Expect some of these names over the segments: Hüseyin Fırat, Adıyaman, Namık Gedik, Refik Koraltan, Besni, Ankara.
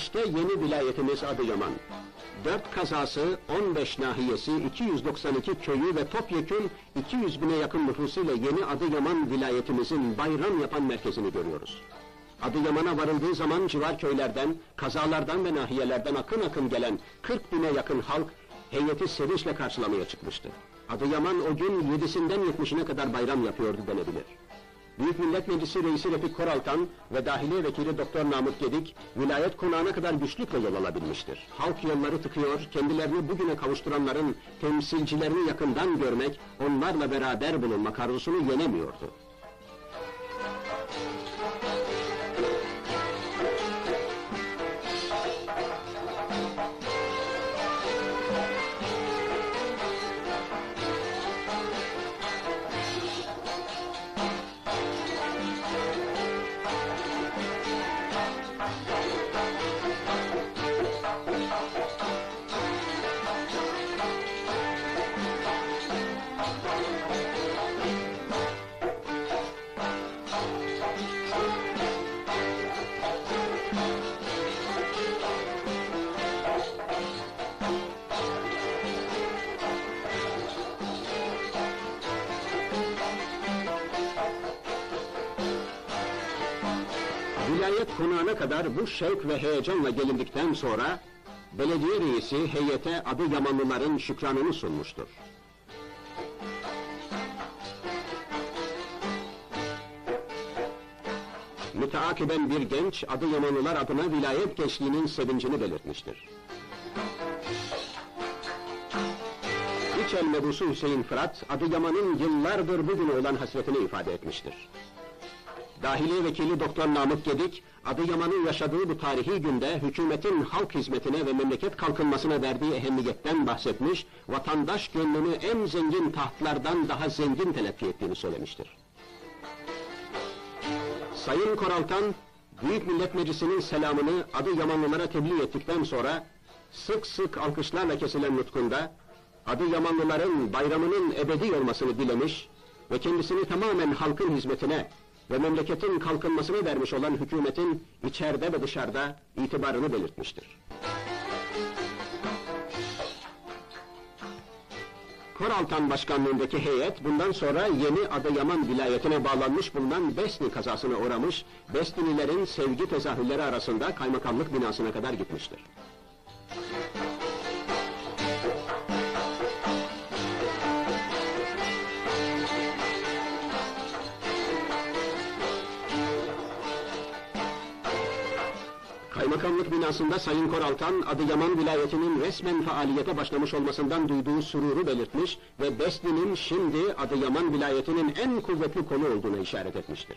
İşte yeni vilayetimiz Adıyaman. 4 kazası, 15 nahiyesi, 292 köyü ve topyekün 200.000'e yakın nüfusuyla yeni Adıyaman vilayetimizin bayram yapan merkezini görüyoruz. Adıyaman'a varıldığı zaman civar köylerden, kazalardan ve nahiyelerden akın akın gelen 40.000'e yakın halk heyeti sevinçle karşılamaya çıkmıştı. Adıyaman o gün 7'sinden 70'ine kadar bayram yapıyordu denebilir. Büyük Millet Meclisi Reisi Refik Koraltan ve Dahiliye Vekili Doktor Namık Gedik, vilayet konağına kadar güçlükle yol alabilmiştir. Halk yolları tıkıyor, kendilerini bugüne kavuşturanların temsilcilerini yakından görmek, onlarla beraber bulunmak arzusunu yenemiyordu. Vilayet konağına kadar bu şevk ve heyecanla gelindikten sonra belediye reisi heyete Adıyamanlıların şükranını sunmuştur. Müteakiben bir genç Adıyamanlılar adına vilayet gençliğinin sevincini belirtmiştir. İç el mebusu Hüseyin Fırat, Adıyaman'ın yıllardır bugüne olan hasretini ifade etmiştir. Dahiliye Vekili Doktor Namık Gedik, Adıyaman'ın yaşadığı bu tarihi günde hükümetin halk hizmetine ve memleket kalkınmasına verdiği ehemmiyetten bahsetmiş, vatandaş gönlünü en zengin tahtlardan daha zengin telakki ettiğini söylemiştir. Sayın Koraltan, Büyük Millet Meclisi'nin selamını Adıyamanlılara tebliğ ettikten sonra, sık sık alkışlarla kesilen nutkunda, Adıyamanlıların bayramının ebedi olmasını dilemiş ve kendisini tamamen halkın hizmetine ve memleketin kalkınmasını vermiş olan hükümetin içeride ve dışarıda itibarını belirtmiştir. Koraltan başkanlığındaki heyet bundan sonra yeni Adıyaman vilayetine bağlanmış bulunan Besni kazasına uğramış, Besni'lilerin sevgi tezahürleri arasında kaymakamlık binasına kadar gitmiştir. Kaymakamlık binasında Sayın Koraltan, Adıyaman vilayetinin resmen faaliyete başlamış olmasından duyduğu sururu belirtmiş ve Besni'nin şimdi Adıyaman vilayetinin en kuvvetli kolu olduğuna işaret etmiştir.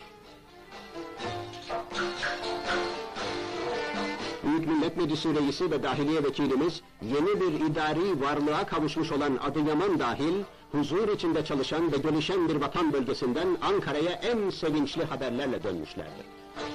Büyük Millet Meclisi Reisi ve Dahiliye Vekilimiz, yeni bir idari varlığa kavuşmuş olan Adıyaman dahil, huzur içinde çalışan ve gelişen bir vatan bölgesinden Ankara'ya en sevinçli haberlerle dönmüşlerdir.